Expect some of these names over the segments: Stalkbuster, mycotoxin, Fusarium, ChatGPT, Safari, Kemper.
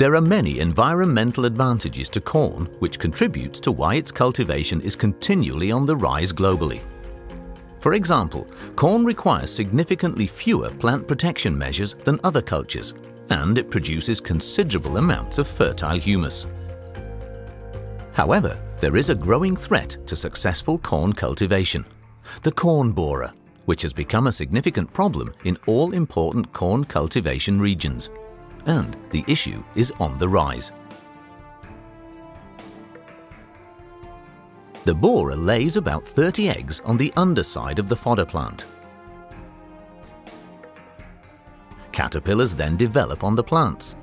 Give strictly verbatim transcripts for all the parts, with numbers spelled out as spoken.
There are many environmental advantages to corn, which contributes to why its cultivation is continually on the rise globally. For example, corn requires significantly fewer plant protection measures than other cultures, and it produces considerable amounts of fertile humus. However, there is a growing threat to successful corn cultivation: the corn borer, which has become a significant problem in all important corn cultivation regions. And the issue is on the rise. The borer lays about thirty eggs on the underside of the fodder plant. Caterpillars then develop on the plants.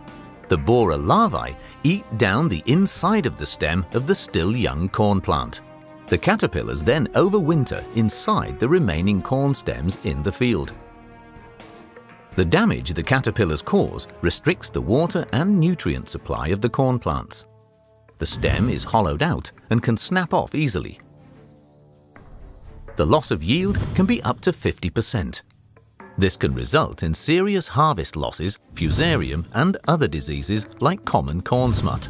The borer larvae eat down the inside of the stem of the still young corn plant. The caterpillars then overwinter inside the remaining corn stems in the field. The damage the caterpillars cause restricts the water and nutrient supply of the corn plants. The stem is hollowed out and can snap off easily. The loss of yield can be up to fifty percent. This can result in serious harvest losses, fusarium and other diseases like common corn smut.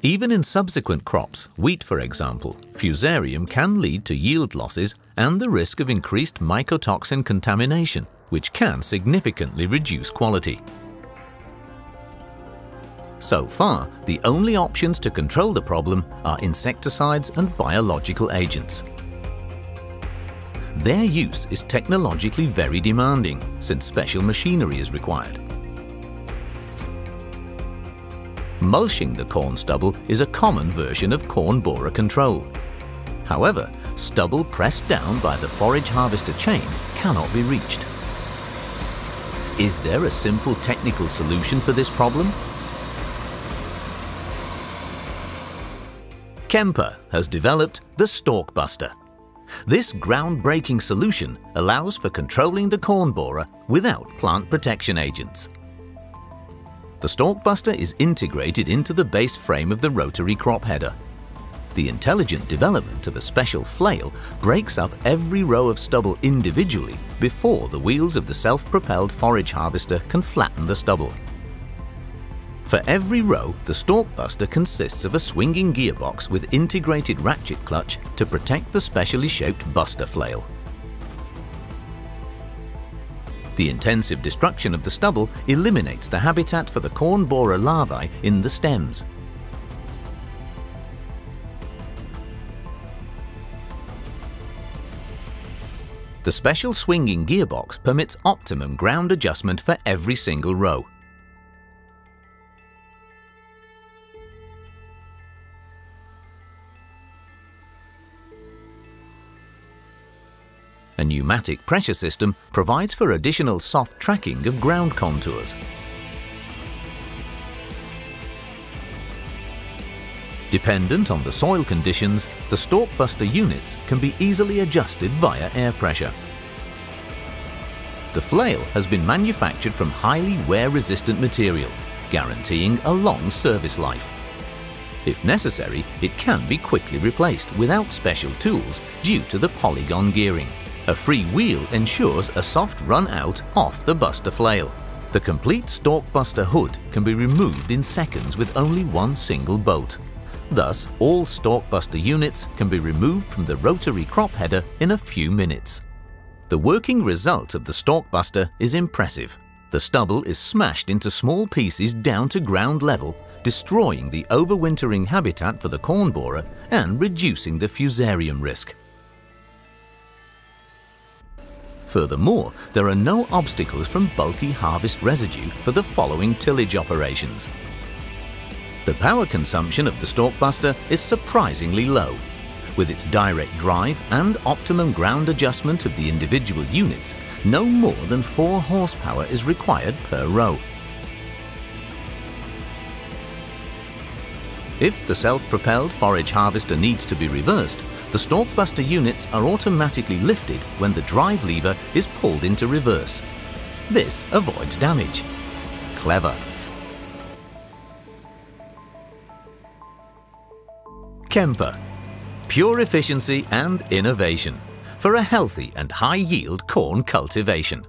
Even in subsequent crops, wheat for example, fusarium can lead to yield losses and the risk of increased mycotoxin contamination, which can significantly reduce quality. So far, the only options to control the problem are insecticides and biological agents. Their use is technologically very demanding, since special machinery is required. Mulching the corn stubble is a common version of corn borer control. However, stubble pressed down by the forage harvester chain cannot be reached. Is there a simple technical solution for this problem? Kemper has developed the Stalkbuster. This groundbreaking solution allows for controlling the corn borer without plant protection agents. The Stalkbuster is integrated into the base frame of the rotary crop header. The intelligent development of a special flail breaks up every row of stubble individually before the wheels of the self-propelled forage harvester can flatten the stubble. For every row, the Stalkbuster consists of a swinging gearbox with integrated ratchet clutch to protect the specially shaped buster flail. The intensive destruction of the stubble eliminates the habitat for the corn borer larvae in the stems. The special swinging gearbox permits optimum ground adjustment for every single row. A pneumatic pressure system provides for additional soft tracking of ground contours. Dependent on the soil conditions, the Stalkbuster units can be easily adjusted via air pressure. The flail has been manufactured from highly wear-resistant material, guaranteeing a long service life. If necessary, it can be quickly replaced without special tools due to the polygon gearing. A free wheel ensures a soft run out off the buster flail. The complete Stalkbuster hood can be removed in seconds with only one single bolt. Thus, all Stalkbuster units can be removed from the rotary crop header in a few minutes. The working result of the Stalkbuster is impressive. The stubble is smashed into small pieces down to ground level, destroying the overwintering habitat for the corn borer and reducing the fusarium risk. Furthermore, there are no obstacles from bulky harvest residue for the following tillage operations. The power consumption of the Stalkbuster is surprisingly low. With its direct drive and optimum ground adjustment of the individual units, no more than four horsepower is required per row. If the self-propelled forage harvester needs to be reversed, the Stalkbuster units are automatically lifted when the drive lever is pulled into reverse. This avoids damage. Clever. Kemper. Pure efficiency and innovation for a healthy and high-yield corn cultivation.